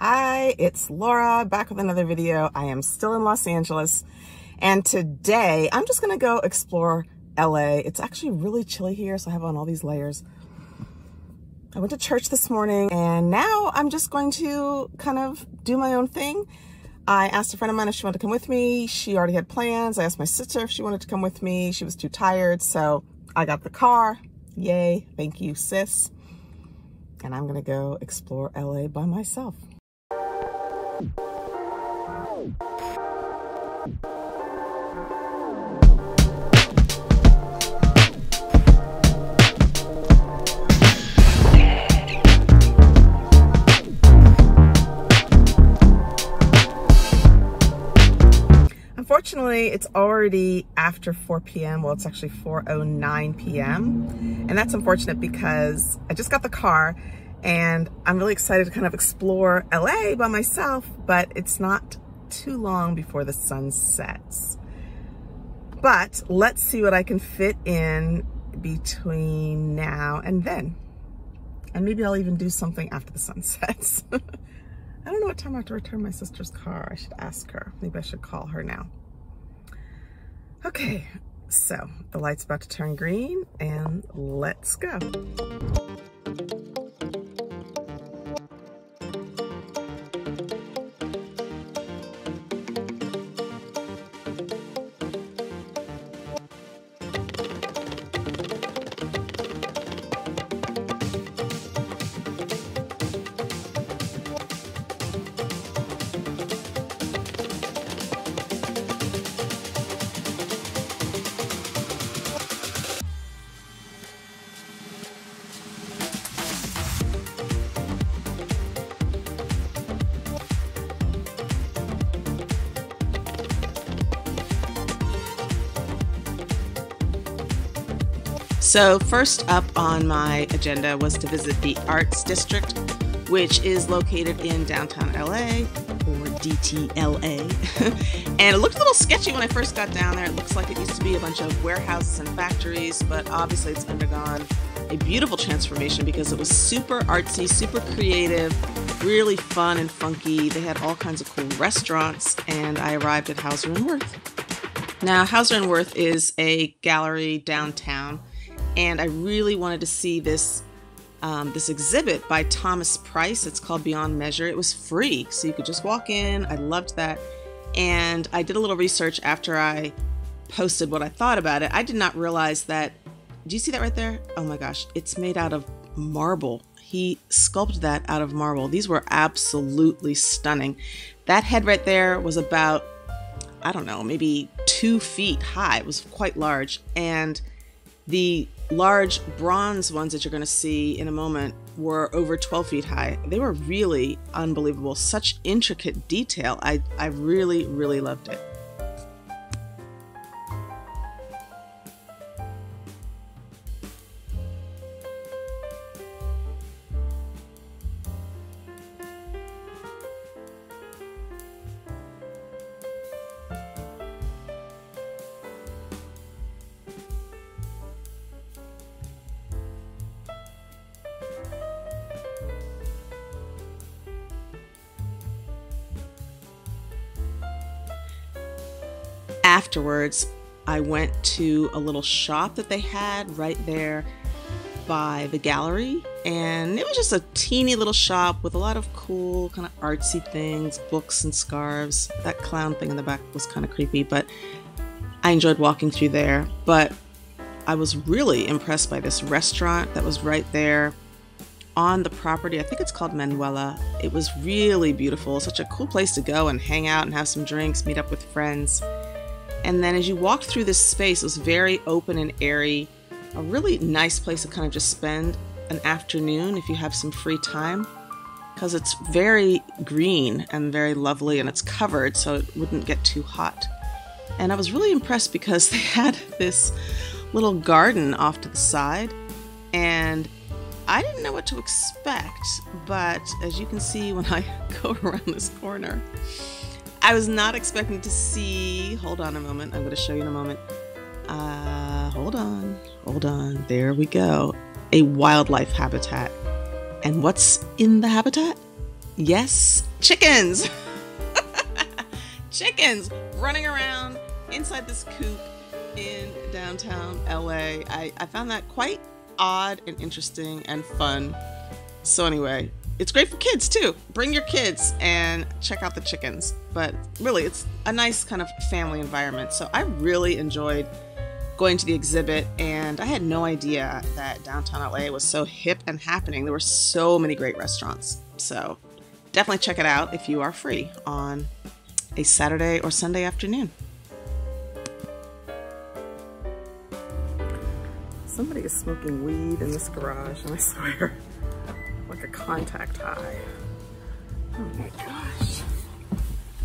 Hi, it's Laura, back with another video. I am still in Los Angeles, and today I'm just gonna go explore LA. It's actually really chilly here, so I have on all these layers. I went to church this morning, and now I'm just going to kind of do my own thing. I asked a friend of mine if she wanted to come with me. She already had plans. I asked my sister if she wanted to come with me. She was too tired, so I got the car. Yay, thank you, sis. And I'm gonna go explore LA by myself. Unfortunately, it's already after 4 p.m. Well, it's actually 4:09 p.m. And that's unfortunate because I just got the car and I'm really excited to kind of explore LA by myself, but it's not too long before the sun sets. But let's see what I can fit in between now and then. And maybe I'll even do something after the sun sets. I don't know what time I have to return my sister's car. I should ask her. Maybe I should call her now. Okay, so the light's about to turn green and let's go. So first up on my agenda was to visit the Arts District, which is located in downtown LA, or DTLA. And it looked a little sketchy when I first got down there. It looks like it used to be a bunch of warehouses and factories, but obviously it's undergone a beautiful transformation because it was super artsy, super creative, really fun and funky. They had all kinds of cool restaurants, and I arrived at Hauser & Wirth. Now, Hauser & Wirth is a gallery downtown, and I really wanted to see this this exhibit by Thomas Price. It's called Beyond Measure. It was free, so you could just walk in. I loved that. And I did a little research after I posted what I thought about it. I did not realize that, do you see that right there? Oh my gosh, it's made out of marble. He sculpted that out of marble. These were absolutely stunning. That head right there was about, I don't know, maybe 2 feet high. It was quite large. And the large bronze ones that you're going to see in a moment were over 12 feet high. They were really unbelievable. Such intricate detail. I really, really loved it. Afterwards, I went to a little shop that they had right there by the gallery, and it was just a teeny little shop with a lot of cool kind of artsy things, books and scarves. That clown thing in the back was kind of creepy, but I enjoyed walking through there. But I was really impressed by this restaurant that was right there on the property. I think it's called Manuela. It was really beautiful, such a cool place to go and hang out and have some drinks, meet up with friends. And then as you walked through this space, it was very open and airy, a really nice place to kind of just spend an afternoon if you have some free time, because it's very green and very lovely, and it's covered so it wouldn't get too hot. And I was really impressed because they had this little garden off to the side, and I didn't know what to expect, but as you can see when I go around this corner, I was not expecting to see, hold on a moment, I'm going to show you in a moment, hold on, there we go, a wildlife habitat. And what's in the habitat? Yes, chickens. Chickens running around inside this coop in downtown LA. I found that quite odd and interesting and fun. So anyway, it's great for kids too. Bring your kids and check out the chickens. But really, it's a nice kind of family environment. So I really enjoyed going to the exhibit, and I had no idea that downtown LA was so hip and happening. There were so many great restaurants. So definitely check it out if you are free on a Saturday or Sunday afternoon. Somebody is smoking weed in this garage, and I swear, like a contact high. Oh my gosh.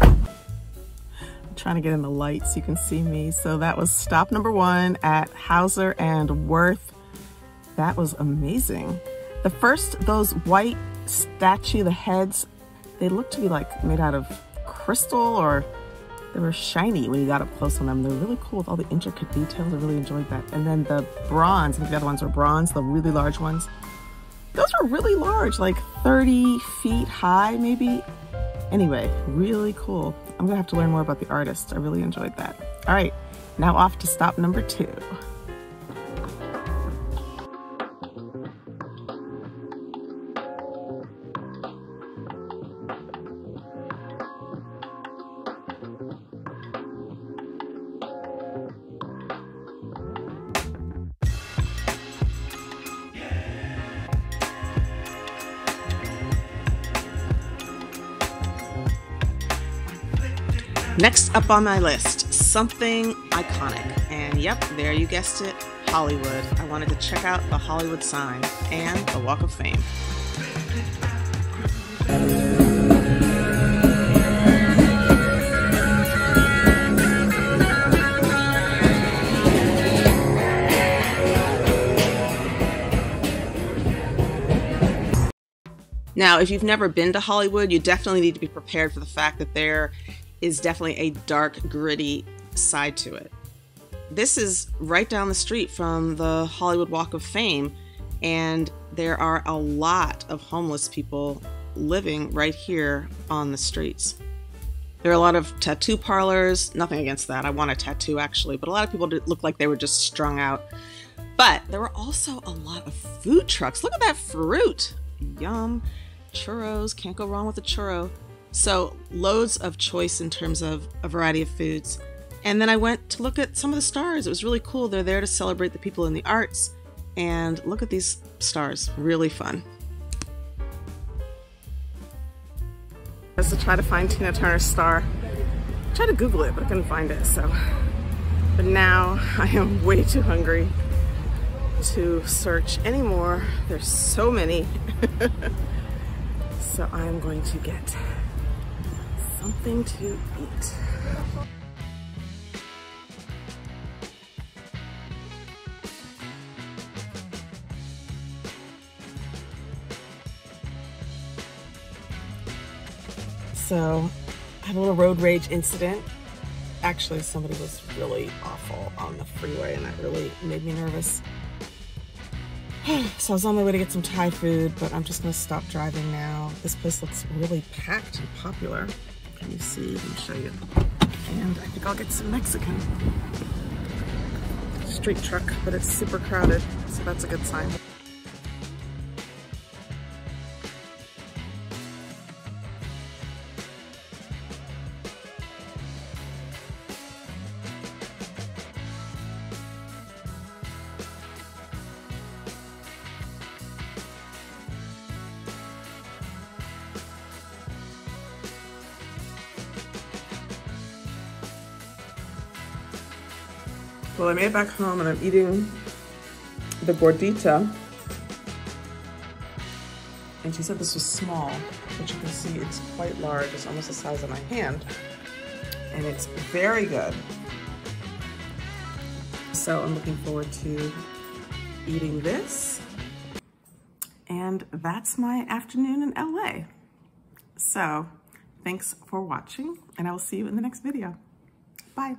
I'm trying to get in the light so you can see me. So that was stop number one at Hauser and Worth. That was amazing. The first, those white statue, the heads, they look to be like made out of crystal, or they were shiny when you got up close on them. They're really cool with all the intricate details. I really enjoyed that. And then the bronze, I think the other ones were bronze, the really large ones. Those were really large, like 30 feet high maybe. Anyway, really cool. I'm gonna have to learn more about the artist. I really enjoyed that. All right, now off to stop number two. Next up on my list, something iconic. And yep, there you guessed it, Hollywood. I wanted to check out the Hollywood sign and the Walk of Fame. Now, if you've never been to Hollywood, you definitely need to be prepared for the fact that there is definitely a dark, gritty side to it. This is right down the street from the Hollywood Walk of Fame, and there are a lot of homeless people living right here on the streets. There are a lot of tattoo parlors, nothing against that, I want a tattoo actually, but a lot of people looked like they were just strung out. But there were also a lot of food trucks. Look at that fruit, yum, churros, can't go wrong with a churro. So loads of choice in terms of a variety of foods. And then I went to look at some of the stars. It was really cool. They're there to celebrate the people in the arts. And look at these stars, really fun. I was to try to find Tina Turner's star. I tried to Google it, but I couldn't find it, so. But now I am way too hungry to search anymore. There's so many. So I'm going to get something to eat. So I had a little road rage incident. Actually, somebody was really awful on the freeway, and that really made me nervous. So I was on my way to get some Thai food, but I'm just gonna stop driving now. This place looks really packed and popular. Let me see, let me show you. And I think I'll get some Mexican. Street truck, but it's super crowded, so that's a good sign. Well, I made it back home and I'm eating the gordita. And she said this was small, but you can see it's quite large. It's almost the size of my hand. And it's very good. So I'm looking forward to eating this. And that's my afternoon in LA. So thanks for watching, and I will see you in the next video. Bye.